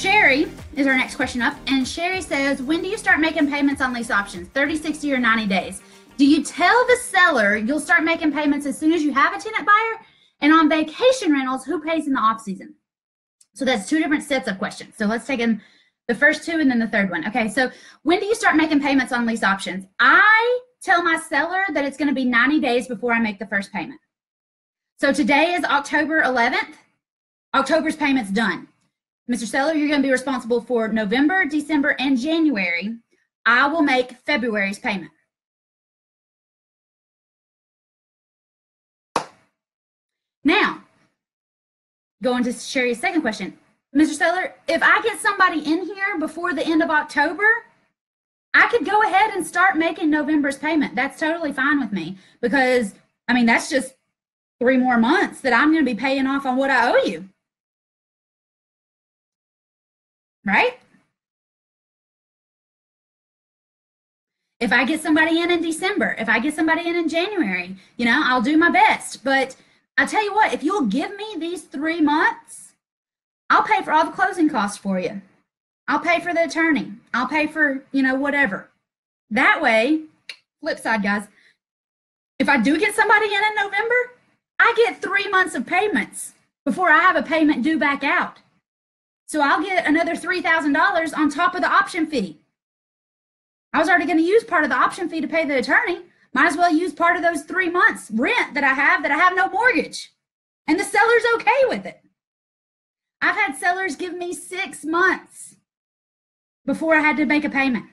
Sherry is our next question up, and Sherry says, when do you start making payments on lease options, 30, 60, or 90 days? Do you tell the seller you'll start making payments as soon as you have a tenant buyer? And on vacation rentals, who pays in the off season? So that's two different sets of questions. So let's take them, the first two and then the third one. Okay, so when do you start making payments on lease options? I tell my seller that it's going to be 90 days before I make the first payment. So today is October 11th. October's payment's done. Mr. Seller, you're going to be responsible for November, December, and January. I will make February's payment. Now, going to Sherry's second question. Mr. Seller, if I get somebody in here before the end of October, I could go ahead and start making November's payment. That's totally fine with me because, I mean, that's just 3 more months that I'm going to be paying off on what I owe you. Right? If I get somebody in December, if I get somebody in January, you know, I'll do my best. But I tell you what, if you'll give me these 3 months, I'll pay for all the closing costs for you. I'll pay for the attorney. I'll pay for, you know, whatever. That way, flip side, guys, if I do get somebody in November, I get 3 months of payments before I have a payment due back out. So I'll get another $3,000 on top of the option fee. I was already going to use part of the option fee to pay the attorney. Might as well use part of those 3 months rent that I have no mortgage. And the seller's okay with it. I've had sellers give me 6 months before I had to make a payment.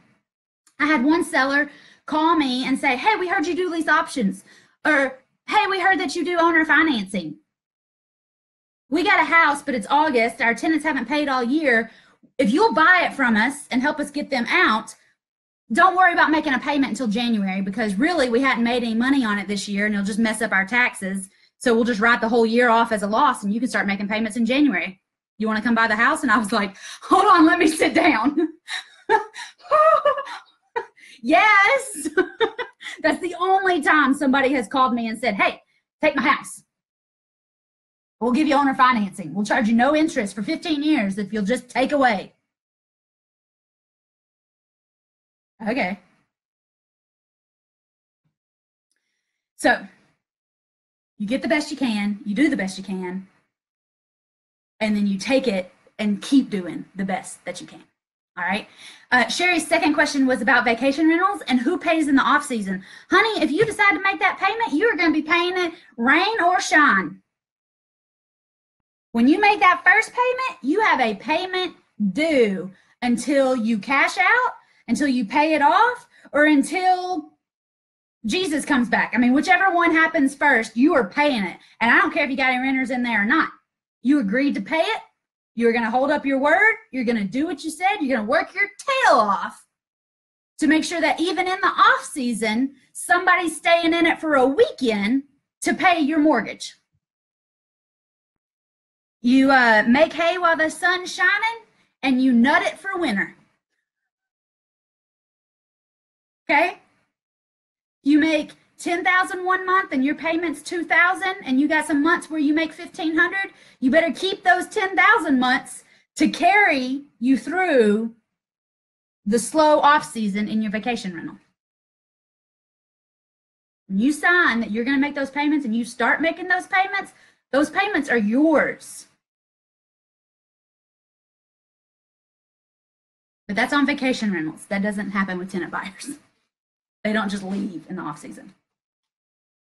I had one seller call me and say, hey, we heard you do lease options. Or, hey, we heard that you do owner financing. We got a house, but it's August. Our tenants haven't paid all year. If you'll buy it from us and help us get them out, don't worry about making a payment until January because really we hadn't made any money on it this year and it'll just mess up our taxes. So we'll just write the whole year off as a loss and you can start making payments in January. You want to come buy the house? And I was like, hold on, let me sit down. Yes. That's the only time somebody has called me and said, hey, take my house. We'll give you owner financing. We'll charge you no interest for 15 years if you'll just take away. Okay. So you get the best you can, you do the best you can, and then you take it and keep doing the best that you can. All right. Sherry's second question was about vacation rentals and who pays in the off season. Honey, if you decide to make that payment, you're going to be paying it rain or shine. When you make that first payment, you have a payment due until you cash out, until you pay it off, or until Jesus comes back. I mean, whichever one happens first, you are paying it. And I don't care if you got any renters in there or not. You agreed to pay it. You're going to hold up your word. You're going to do what you said. You're going to work your tail off to make sure that even in the off season, somebody's staying in it for a weekend to pay your mortgage. You make hay while the sun's shining, and you nut it for winter. Okay? You make $10,000 one month, and your payment's $2,000, and you got some months where you make $1,500. You better keep those $10,000 months to carry you through the slow off season in your vacation rental. When you sign that you're going to make those payments, and you start making those payments are yours. But that's on vacation rentals. That doesn't happen with tenant buyers. They don't just leave in the off season.